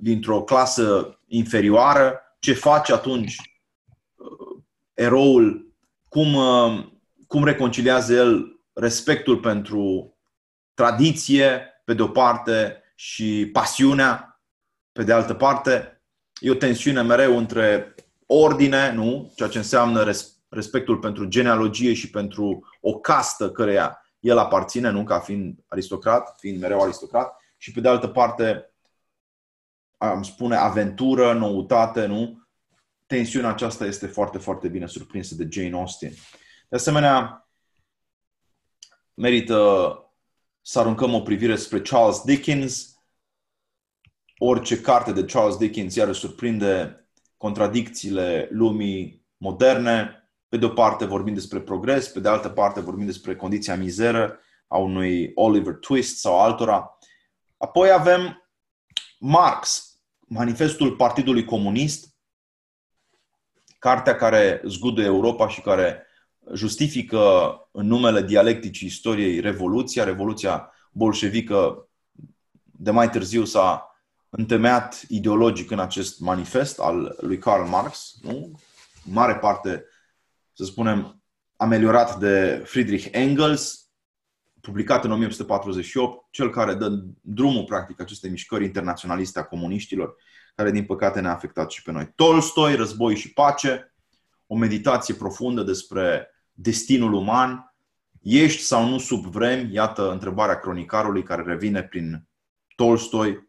dintr-o clasă interioară. Ce face atunci eroul? Cum, cum reconciliază el respectul pentru tradiție, pe de o parte, și pasiunea, pe de altă parte. E o tensiune mereu între ordine, nu? Ceea ce înseamnă respectul pentru genealogie și pentru o castă căreia el aparține, nu? Ca fiind aristocrat, fiind mereu aristocrat. Și pe de altă parte, am spune, aventură, noutate, nu? Tensiunea aceasta este foarte, foarte bine surprinsă de Jane Austen. De asemenea, merită să aruncăm o privire spre Charles Dickens. Orice carte de Charles Dickens iarăși surprinde contradicțiile lumii moderne. Pe de o parte vorbim despre progres, pe de altă parte vorbim despre condiția mizeră a unui Oliver Twist sau altora. Apoi avem Marx, Manifestul Partidului Comunist, cartea care zguduie Europa și care justifică în numele dialecticii istoriei Revoluția. Revoluția bolșevică de mai târziu s-a întemeiat ideologic în acest manifest al lui Karl Marx, nu? În mare parte, să spunem, ameliorat de Friedrich Engels, publicat în o mie opt sute patruzeci și opt, cel care dă drumul, practic, acestei mișcări internaționaliste a comuniștilor, care, din păcate, ne-a afectat și pe noi. Tolstoi, Război și pace, o meditație profundă despre destinul uman. Ești sau nu sub vremi? Iată întrebarea cronicarului care revine prin Tolstoi.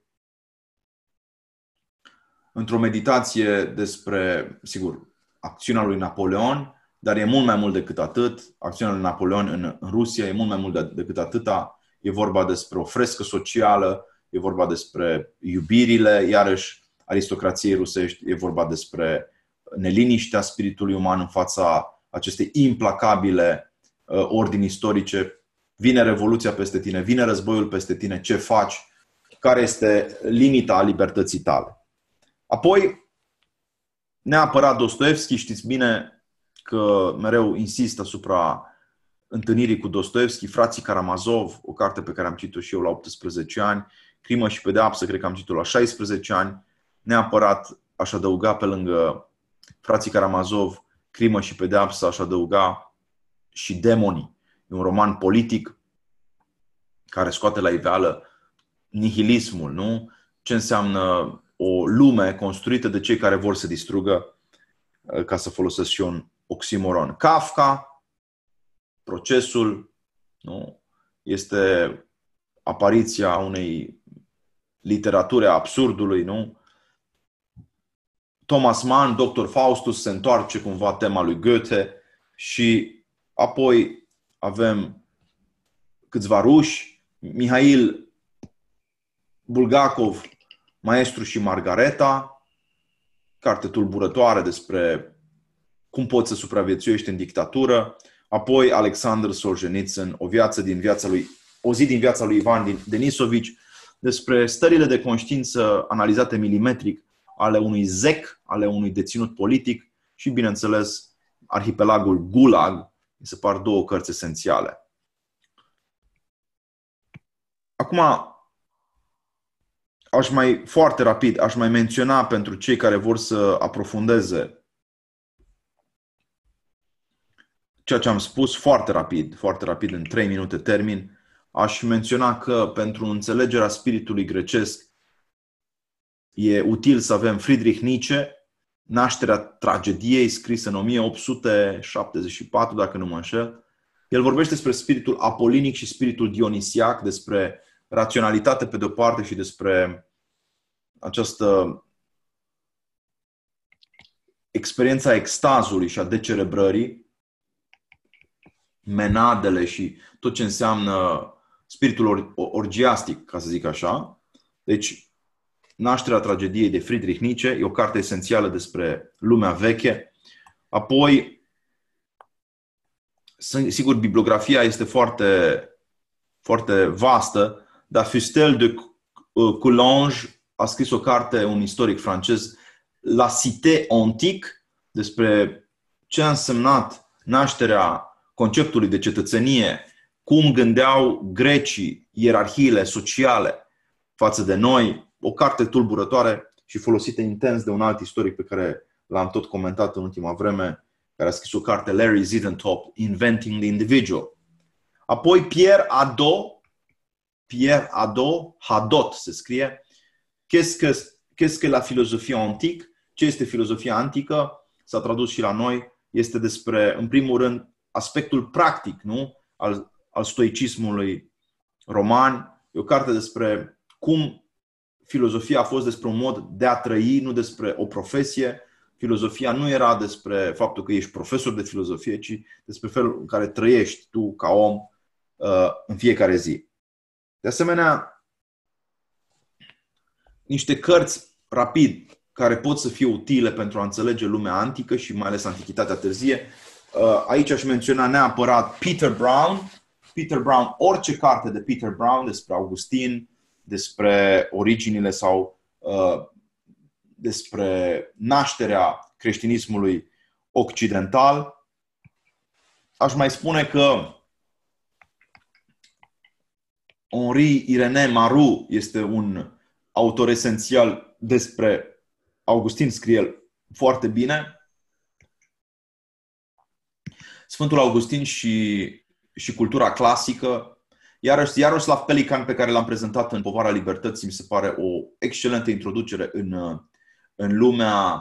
Într-o meditație despre, sigur, acțiunea lui Napoleon, dar e mult mai mult decât atât. Acțiunea lui Napoleon în Rusia e mult mai mult decât atâta. E vorba despre o frescă socială, e vorba despre iubirile, iarăși, aristocrației rusești, e vorba despre neliniștea spiritului uman în fața acestei implacabile ordini istorice. Vine revoluția peste tine, vine războiul peste tine, ce faci? Care este limita a libertății tale? Apoi, neapărat Dostoevski, știți bine că mereu insist asupra întâlnirii cu Dostoevski, Frații Karamazov, o carte pe care am citit-o și eu la optsprezece ani, Crimă și pedeapsă, cred că am citit-o la șaisprezece ani, neapărat aș adăuga pe lângă Frații Karamazov, Crimă și pedeapsă, aș adăuga și Demonii. E un roman politic care scoate la iveală nihilismul, nu? Ce înseamnă o lume construită de cei care vor să distrugă, ca să folosesc și un oximoron. Kafka, Procesul, nu? Este apariția unei literaturi a absurdului, nu? Thomas Mann, doctor Faustus, se întoarce cumva tema lui Goethe și apoi avem câțiva ruși, Mihail Bulgakov, Maestru și Margareta, carte tulburătoare despre cum poți să supraviețuiești în dictatură. Apoi Alexander Solzhenitsyn, o, viață din viața lui, o zi din viața lui Ivan Denisovici, despre stările de conștiință analizate milimetric ale unui zec, ale unui deținut politic și, bineînțeles, Arhipelagul Gulag. Mi se par două cărți esențiale. Acum, Aș mai, foarte rapid, aș mai menționa pentru cei care vor să aprofundeze ceea ce am spus, foarte rapid, foarte rapid, în trei minute termin, aș menționa că pentru înțelegerea spiritului grecesc e util să avem Friedrich Nietzsche, Nașterea tragediei, scrisă în o mie opt sute șaptezeci și patru, dacă nu mă înșel. El vorbește despre spiritul apolinic și spiritul dionisiac, despre raționalitate pe de-o parte și despre această experiența extazului și a decerebrării, menadele și tot ce înseamnă spiritul orgiastic, ca să zic așa. Deci, Nașterea tragediei de Friedrich Nietzsche e o carte esențială despre lumea veche. Apoi, sigur, bibliografia este foarte, foarte vastă, dar Fustel de Coulanges a scris o carte, un istoric francez, La Cité Antique, despre ce a însemnat nașterea conceptului de cetățenie, cum gândeau grecii ierarhiile sociale față de noi. O carte tulburătoare și folosită intens de un alt istoric pe care l-am tot comentat în ultima vreme, care a scris o carte, Larry Zidentop, Inventing the Individual. Apoi Pierre Hadot, Pierre Hadot, Hadot se scrie, qu'est-ce que, qu'est-ce que la filozofie antique? Ce este filozofia antică? S-a tradus și la noi. Este despre, în primul rând, aspectul practic, nu? Al, al stoicismului roman. E o carte despre cum filozofia a fost despre un mod de a trăi, nu despre o profesie. Filozofia nu era despre faptul că ești profesor de filozofie, ci despre felul în care trăiești tu ca om în fiecare zi. De asemenea, niște cărți rapid care pot să fie utile pentru a înțelege lumea antică și mai ales antichitatea târzie. Aici aș menționa neapărat Peter Brown. Peter Brown, orice carte de Peter Brown despre Augustin, despre originile sau uh, despre nașterea creștinismului occidental. Aș mai spune că Henri Irene Maru este un autor esențial despre Augustin, scrie el foarte bine. Sfântul Augustin și, și cultura clasică. Iarăși, Iaroslav Pelikan, pe care l-am prezentat în Povara Libertății, mi se pare o excelentă introducere în, în lumea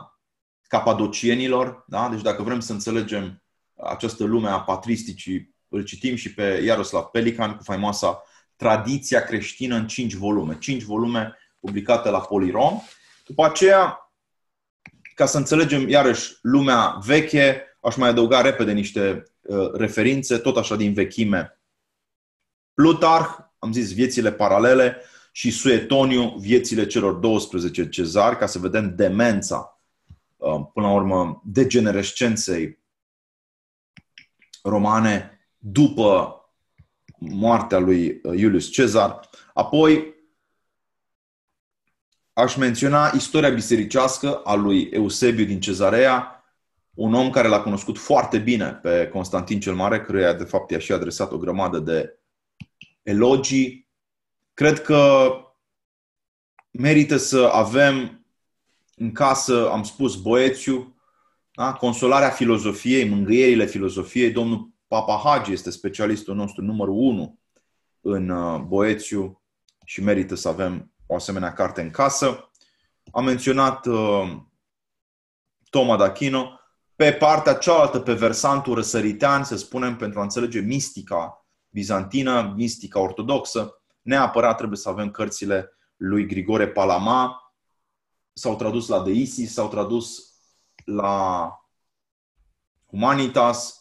capadocienilor. Da? Deci dacă vrem să înțelegem această lume a patristicii, îl citim și pe Iaroslav Pelikan cu faimoasa Tradiția creștină în cinci volume. Cinci volume publicate la Polirom. După aceea, ca să înțelegem iarăși lumea veche, aș mai adăuga repede niște referințe, tot așa din vechime. Plutarh, am zis, viețile paralele și Suetoniu, viețile celor douăsprezece cezari, ca să vedem demența, până la urmă, degenerescenței romane după moartea lui Iulius Cezar. Apoi aș menționa Istoria bisericească a lui Eusebiu din Cezarea, un om care l-a cunoscut foarte bine pe Constantin cel Mare, căruia de fapt i-a și adresat o grămadă de elogii. Cred că merită să avem în casă, am spus, Boețiu, da? Consolarea filozofiei, mângâierile filozofiei. Domnul Papahagi este specialistul nostru numărul unu în Boețiu și merită să avem o asemenea carte în casă. Am menționat uh, Toma d'Achino. Pe partea cealaltă, pe versantul răsăritean, să spunem, pentru a înțelege mistica bizantină, mistica ortodoxă, neapărat trebuie să avem cărțile lui Grigore Palama. S-au tradus la Deisi, s-au tradus la Humanitas.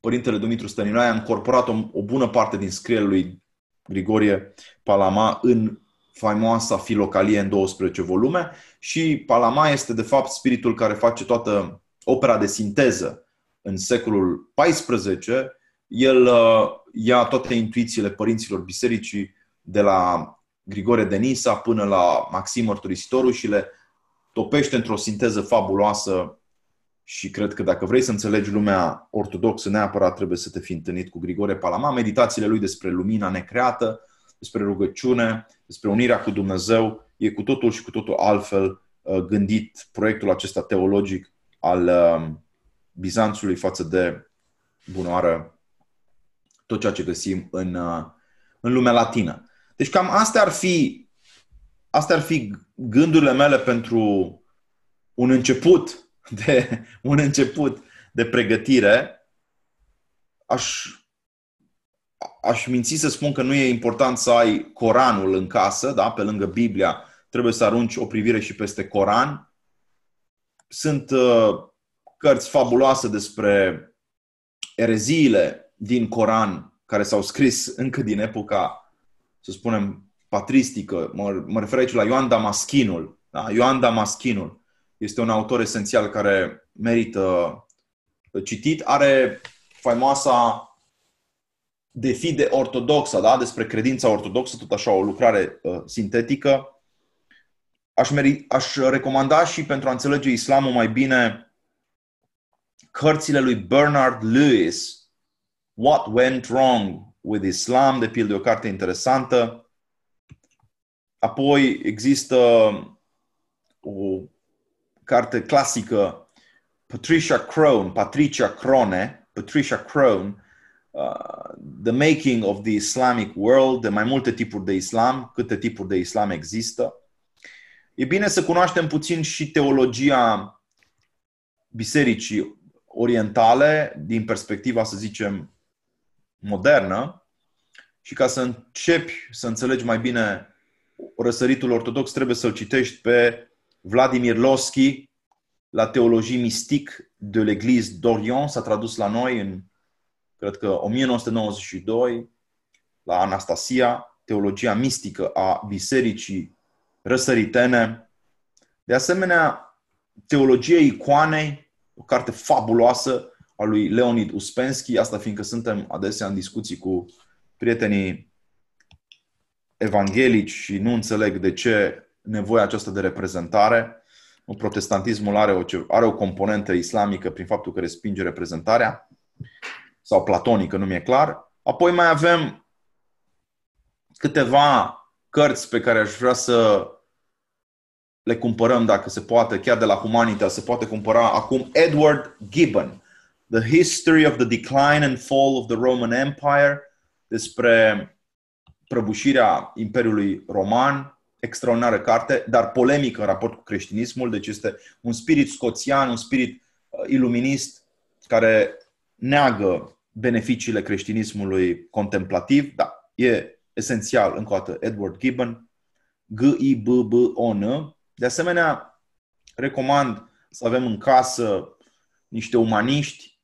Părintele Dumitru Stăniloae a încorporat o, o bună parte din scrierile lui Grigorie Palama în faimoasa Filocalie în douăsprezece volume. Și Palama este de fapt spiritul care face toată opera de sinteză în secolul paisprezece. El ia toate intuițiile părinților bisericii de la Grigorie de Nisa până la Maxim Mărturisitorul și le topește într-o sinteză fabuloasă. Și cred că dacă vrei să înțelegi lumea ortodoxă, neapărat trebuie să te fi întâlnit cu Grigore Palama. Meditațiile lui despre lumina necreată, despre rugăciune, despre unirea cu Dumnezeu, e cu totul și cu totul altfel gândit proiectul acesta teologic al Bizanțului față de, bunoară, tot ceea ce găsim în, în lumea latină. Deci cam astea ar fi, astea ar fi gândurile mele pentru un început de un început de pregătire. Aș, aș minți să spun că nu e important să ai Coranul în casă, da? Pe lângă Biblia trebuie să arunci o privire și peste Coran. Sunt uh, cărți fabuloase despre ereziile din Coran care s-au scris încă din epoca, să spunem, patristică. Mă, mă refer aici la Ioan Damaschinul. Da? Ioan Damaschinul este un autor esențial care merită citit. Are faimoasa De fide ortodoxă, da? Despre credința ortodoxă, tot așa o lucrare uh, sintetică. Aș, meri- aș recomanda și pentru a înțelege islamul mai bine cărțile lui Bernard Lewis, What Went Wrong with Islam, de pildă, o carte interesantă. Apoi există o carte clasică, Patricia Crone, Patricia Crone, Patricia Crone, uh, the making of the Islamic world, de mai multe tipuri de islam, câte tipuri de islam există. E bine să cunoaștem puțin și teologia bisericii orientale din perspectiva, să zicem, modernă, și ca să începi să înțelegi mai bine răsăritul ortodox, trebuie să-l citești pe Vladimir Losky la Teologie mystique de l'Église d'Orient, s-a tradus la noi în, cred că, o mie nouă sute nouăzeci și doi, la Anastasia, Teologia mistică a bisericii răsăritene. De asemenea, Teologie icoanei, o carte fabuloasă a lui Leonid Uspensky, asta fiindcă suntem adesea în discuții cu prietenii evanghelici și nu înțeleg de ce nevoia aceasta de reprezentare. Protestantismul are o, are o componentă islamică prin faptul că respinge reprezentarea, sau platonică, nu mi-e clar. Apoi mai avem câteva cărți pe care aș vrea să le cumpărăm, dacă se poate, chiar de la Humanitas. Se poate cumpăra acum Edward Gibbon, The History of the Decline and Fall of the Roman Empire, despre prăbușirea Imperiului Roman. Extraordinară carte, dar polemică în raport cu creștinismul. Deci este un spirit scoțian, un spirit iluminist care neagă beneficiile creștinismului contemplativ. Da, e esențial, încă o dată, Edward Gibbon, G I B B O N. De asemenea, recomand să avem în casă niște umaniști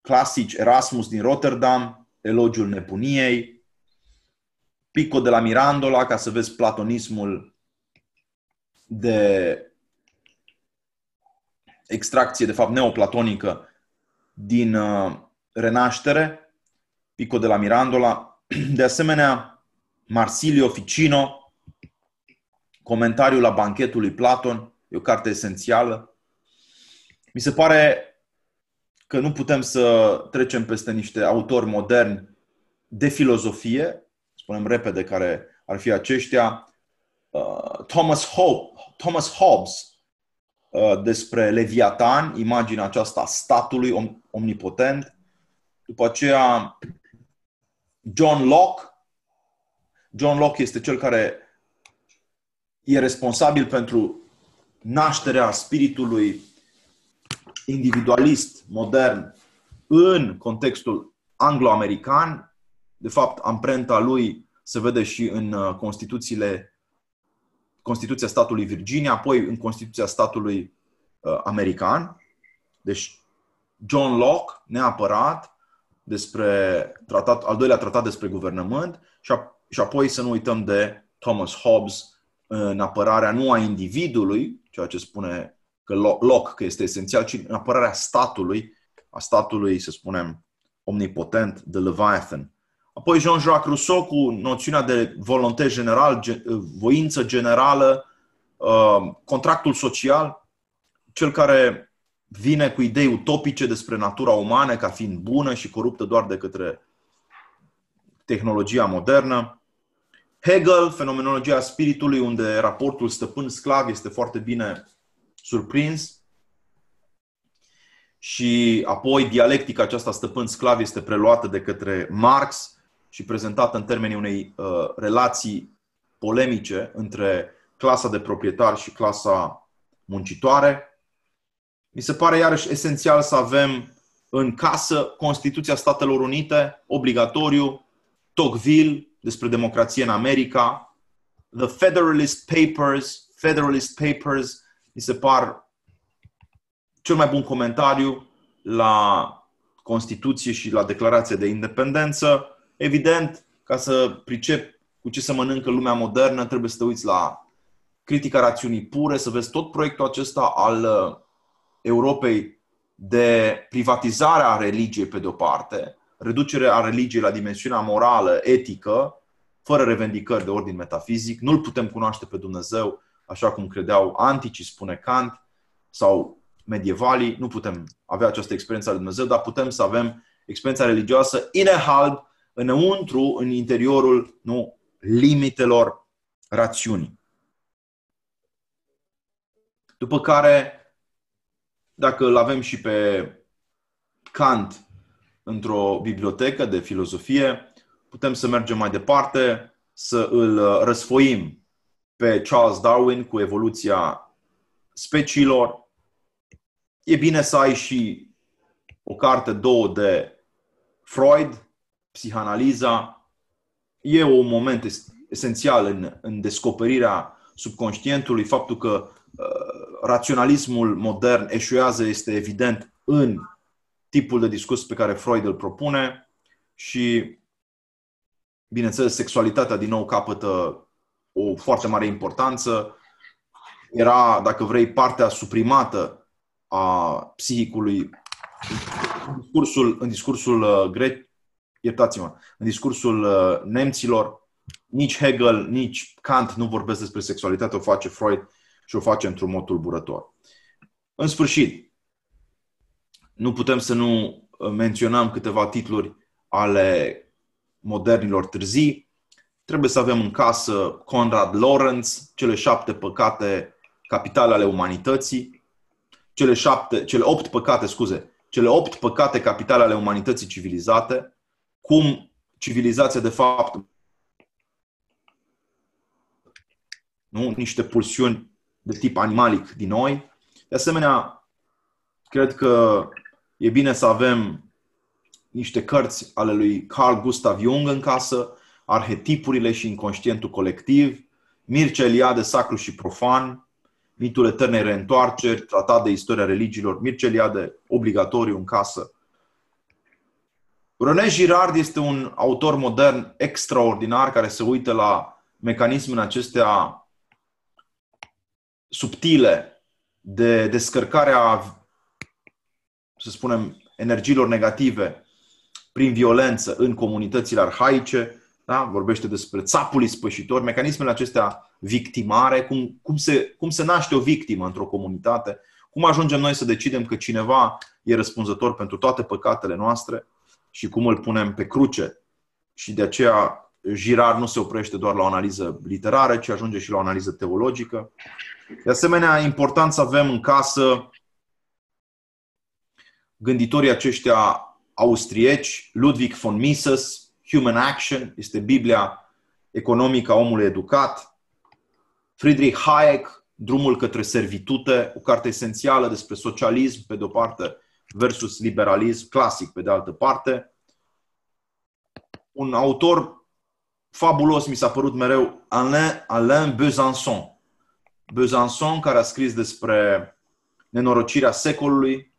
clasici, Erasmus din Rotterdam, Elogiul nebuniei, Pico de la Mirandola, ca să vezi platonismul de extracție, de fapt neoplatonică, din Renaștere, Pico de la Mirandola. De asemenea, Marsilio Ficino, Comentariul la Banchetul lui Platon, e o carte esențială. Mi se pare că nu putem să trecem peste niște autori moderni de filozofie, spunem repede care ar fi aceștia. Thomas Hobbes, Thomas Hobbes despre Leviatan, imaginea aceasta statului omnipotent. După aceea John Locke. John Locke este cel care e responsabil pentru nașterea spiritului individualist modern în contextul anglo-american. De fapt, amprenta lui se vede și în Constituțiile, Constituția statului Virginia, apoi în Constituția statului uh, american. Deci, John Locke, neapărat, despre tratat, al doilea tratat despre guvernământ, și, a, și apoi să nu uităm de Thomas Hobbes în apărarea nu a individului, ceea ce spune că Locke că este esențial, ci în apărarea statului, a statului, să spunem, omnipotent, de Leviathan. Apoi Jean-Jacques Rousseau cu noțiunea de volonté general, voință generală, contractul social, cel care vine cu idei utopice despre natura umană ca fiind bună și coruptă doar de către tehnologia modernă. Hegel, fenomenologia spiritului, unde raportul stăpân-sclav este foarte bine surprins. Și apoi dialectica aceasta stăpân-sclav este preluată de către Marx și prezentată în termenii unei uh, relații polemice între clasa de proprietari și clasa muncitoare. Mi se pare iarăși esențial să avem în casă Constituția Statelor Unite, obligatoriu, Tocqueville, despre democrație în America, The Federalist Papers, Federalist Papers, mi se par cel mai bun comentariu la Constituție și la Declarația de Independență. Evident, ca să pricep cu ce se mănâncă lumea modernă, trebuie să te uiți la Critica rațiunii pure, să vezi tot proiectul acesta al Europei de privatizare a religiei pe de-o parte, reducerea a religiei la dimensiunea morală, etică, fără revendicări de ordin metafizic. Nu-L putem cunoaște pe Dumnezeu așa cum credeau anticii, spune Kant, sau medievalii. Nu putem avea această experiență a lui Dumnezeu, dar putem să avem experiența religioasă inehalt, înăuntru, în interiorul nu, limitelor rațiunii. După care, dacă îl avem și pe Kant într-o bibliotecă de filozofie, putem să mergem mai departe, să îl răsfoim pe Charles Darwin cu evoluția speciilor. E bine să ai și o carte, două de Freud, psihanaliza. E un moment esențial în, în descoperirea subconștientului. Faptul că uh, raționalismul modern eșuează este evident în tipul de discurs pe care Freud îl propune și, bineînțeles, sexualitatea din nou capătă o foarte mare importanță. Era, dacă vrei, partea suprimată a psihicului în discursul, în discursul grec, iertați-mă, în discursul nemților. Nici Hegel, nici Kant nu vorbesc despre sexualitate, o face Freud și o face într-un mod tulburător. În sfârșit, nu putem să nu menționăm câteva titluri ale modernilor târzii. Trebuie să avem în casă Konrad Lorenz, cele șapte păcate capitale ale umanității, cele, șapte, cele opt păcate, scuze, cele opt păcate capitale ale umanității civilizate, cum civilizația de fapt, nu? Niște pulsiuni de tip animalic din noi. De asemenea, cred că e bine să avem niște cărți ale lui Carl Gustav Jung în casă, Arhetipurile și inconștientul colectiv, Mircea Eliade, Sacru și profan, Mitul eternei reîntoarceri, Tratat de istoria religiilor, Mircea Eliade, obligatoriu în casă. René Girard este un autor modern extraordinar care se uită la mecanismele acestea subtile de descărcare a, să spunem, energiilor negative prin violență în comunitățile arhaice. Da? Vorbește despre țapul ispășitor, mecanismele acestea victimare, cum, cum, se, cum se naște o victimă într-o comunitate, cum ajungem noi să decidem că cineva e răspunzător pentru toate păcatele noastre și cum îl punem pe cruce. Și de aceea Girard nu se oprește doar la o analiză literară, ci ajunge și la o analiză teologică. De asemenea, important să avem în casă gânditorii aceștia austrieci, Ludwig von Mises, Human Action, este Biblia economică a omului educat, Friedrich Hayek, Drumul către servitute, o carte esențială despre socialism, pe de-o parte, versus liberalism clasic, pe de altă parte. Un autor fabulos mi s-a părut mereu Alain, Alain Besançon. Besançon, care a scris despre nenorocirea secolului.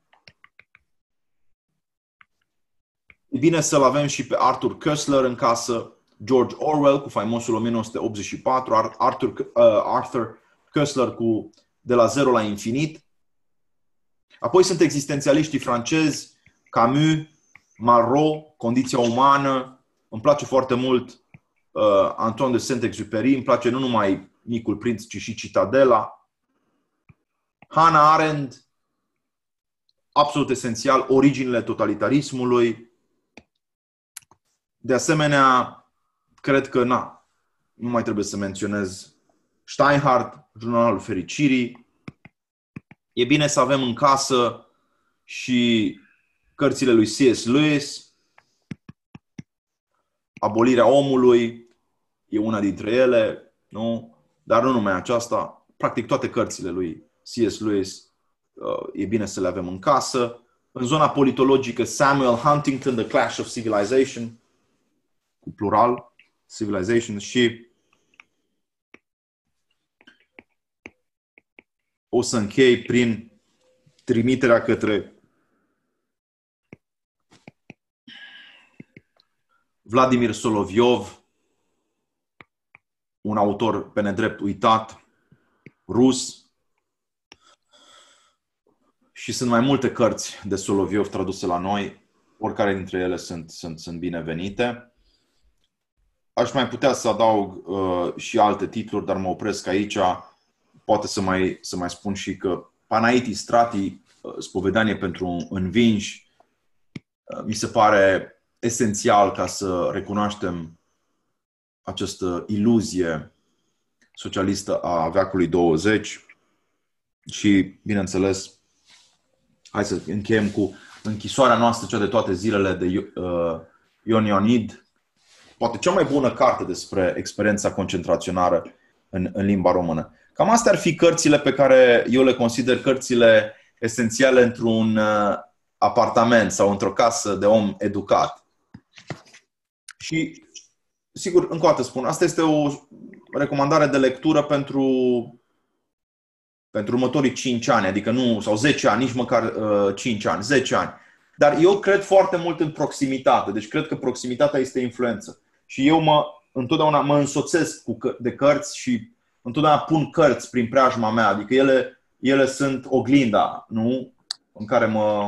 E bine să-l avem și pe Arthur Koestler în casă, George Orwell cu faimosul o mie nouă sute optzeci și patru, Arthur, uh, Arthur Koestler cu De la zero la infinit. Apoi sunt existențialiștii francezi, Camus, Malraux, Condiția umană. Îmi place foarte mult uh, Antoine de Saint-Exupéry, îmi place nu numai Micul Prinț, ci și Citadela. Hannah Arendt, absolut esențial, Originile totalitarismului. De asemenea, cred că na, nu mai trebuie să menționez Steinhardt, Jurnalul fericirii. E bine să avem în casă și cărțile lui C S Lewis, Abolirea omului, e una dintre ele, nu? Dar nu numai aceasta, practic toate cărțile lui C S Lewis e bine să le avem în casă. În zona politologică, Samuel Huntington, The Clash of Civilization, cu plural, Civilization, și o să închei prin trimiterea către Vladimir Soloviov, un autor pe nedrept uitat, rus, și sunt mai multe cărți de Soloviov traduse la noi, oricare dintre ele sunt, sunt, sunt binevenite. Aș mai putea să adaug uh, și alte titluri, dar mă opresc aici. Poate să mai, să mai spun și că Panaiti Strati, uh, Spovedanie pentru învinși, uh, mi se pare esențial ca să recunoaștem această iluzie socialistă a veacului douăzeci și, bineînțeles, hai să încheiem cu închisoarea noastră, cea de toate zilele de Ion Ionid, poate cea mai bună carte despre experiența concentraționară în, în limba română. Cam astea ar fi cărțile pe care eu le consider cărțile esențiale într-un apartament sau într-o casă de om educat. Și, sigur, încă o dată spun, asta este o recomandare de lectură pentru, pentru următorii cinci ani, adică nu, sau zece ani, nici măcar uh, cinci ani, zece ani. Dar eu cred foarte mult în proximitate, deci cred că proximitatea este influență. Și eu mă, întotdeauna mă însoțesc cu că, de cărți și întotdeauna pun cărți prin preajma mea, adică ele, ele sunt oglinda, nu? În care mă...